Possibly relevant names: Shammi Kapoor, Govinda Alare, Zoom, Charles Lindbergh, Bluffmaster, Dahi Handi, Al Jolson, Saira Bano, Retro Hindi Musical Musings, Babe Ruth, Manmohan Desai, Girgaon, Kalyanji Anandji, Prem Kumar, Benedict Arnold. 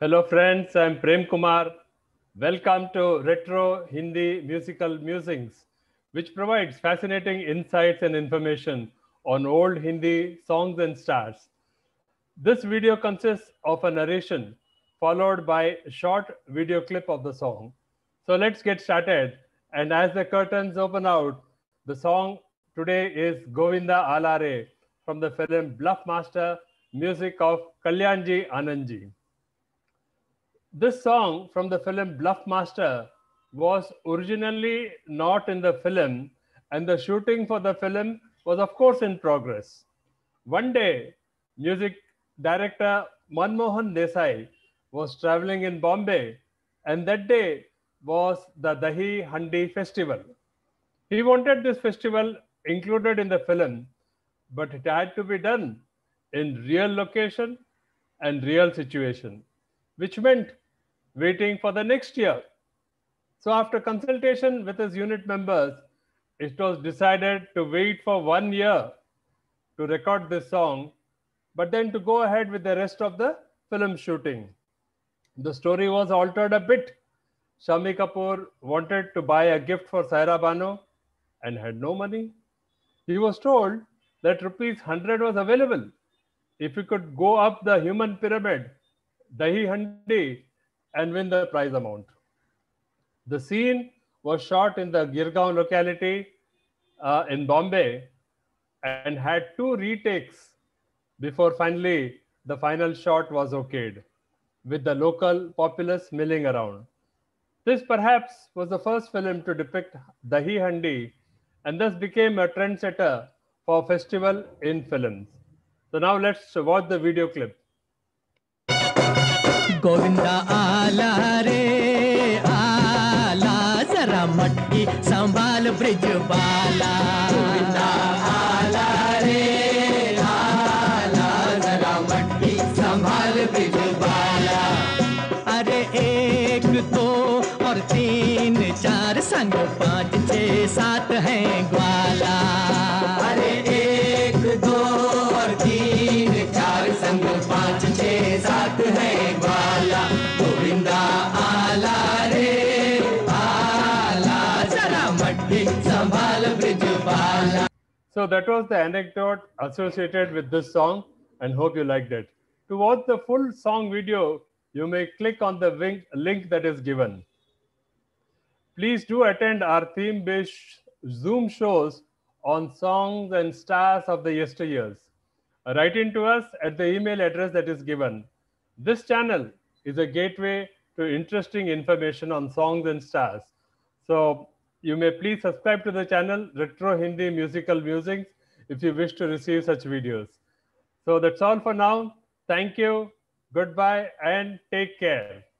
Hello friends, I am Prem Kumar. Welcome to Retro Hindi Musical Musings, which provides fascinating insights and information on old Hindi songs and stars. This video consists of a narration followed by a short video clip of the song. So let's get started. And as the curtains open out, the song today is Govinda Alare from the film Bluffmaster, music of Kalyanji Anandji. This song from the film Bluffmaster was originally not in the film, and the shooting for the film was of course in progress. One day, music director Manmohan Desai was traveling in Bombay, and that day was the Dahi Handi festival. He wanted this festival included in the film, but it had to be done in real location and real situation, which meant waiting for the next year. So after consultation with his unit members, it was decided to wait for 1 year to record this song, but then to go ahead with the rest of the film shooting. The story was altered a bit. Shammi Kapoor wanted to buy a gift for Saira Bano and had no money. He was told that rupees 100 was available if he could go up the human pyramid, Dahi Handi, and win the prize amount. The scene was shot in the Girgaon locality in Bombay and had 2 retakes before finally the final shot was okayed, with the local populace milling around. This perhaps was the first film to depict Dahi Handi and thus became a trendsetter for festival in films. So now let's watch the video clip. Govinda आला रे आला जरा मटकी संभाल bridge वाला गोविंदा आला रे आला जरा मटकी संभाल ब्रिज वाला अरे 1 2 और 3 4 संग 5 6 7 है ग्वाला अरे 1 2 और 3 4 संग 5 6 7 है So that was the anecdote associated with this song, and hope you liked it. To watch the full song video, you may click on the link that is given. Please do attend our theme-based Zoom shows on songs and stars of the yesteryears. Write in to us at the email address that is given. This channel is a gateway to interesting information on songs and stars. So you may please subscribe to the channel Retro Hindi Musical Musings if you wish to receive such videos. So that's all for now. Thank you. Goodbye and take care.